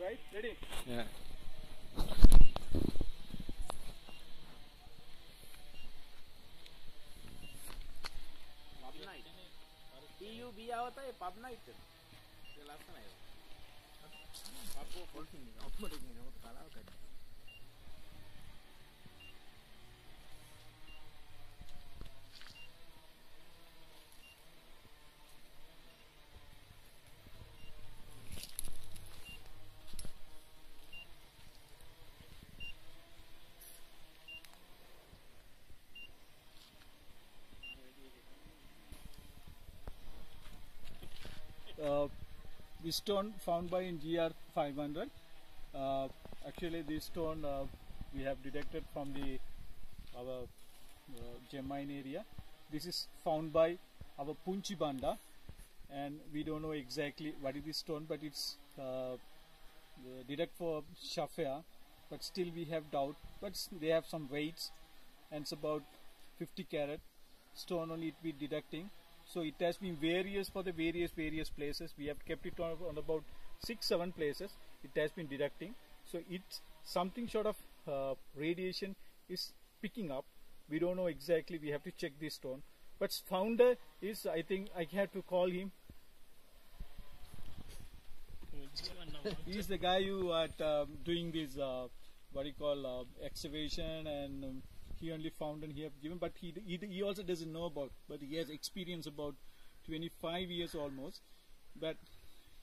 Right? Ready? Yeah. Pub night. TUB आवता है pub night. ये last time आया. Pub को खोलती नहीं. अब मरेगी ना वो तो काला कर. This stone found by in GR 500. Actually, this stone we have detected from the our gem mine area. This is found by our Punchi Banda, and we don't know exactly what is this stone, but it's detect for Shafia. But still, we have doubt. But they have some weights, and it's about 50 carat stone only it be detecting. So it has been various for the various places. We have kept it on about 6-7 places. It has been detecting. So it's something sort of radiation is picking up. We don't know exactly. We have to check this stone. But founder is, I think, I have to call him. He's the guy who at doing this what you call excavation and. He only found and he have given, but he also doesn't know about. But he has experience about 25 years almost. But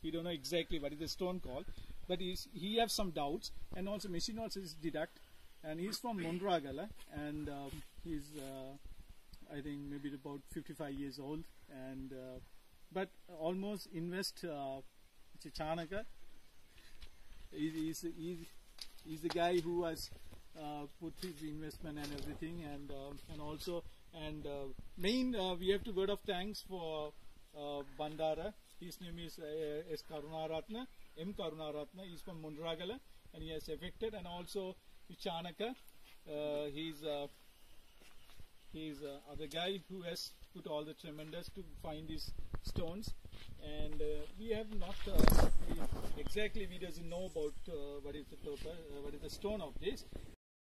he don't know exactly what is the stone called. But he have some doubts, and also machine also is deduct, and he's from Monaragala, and he's I think maybe about 55 years old, and but almost invest Chichanaka. He's the guy who was. Put his investment and everything, and main we have to word of thanks for Bandara. His name is S Karunaratna, M Karunaratna. He's from Monaragala, and he has affected, and also Chanaka. He's the guy who has put all the tremendous to find these stones, and we have not exactly we doesn't know about what is the stone of this.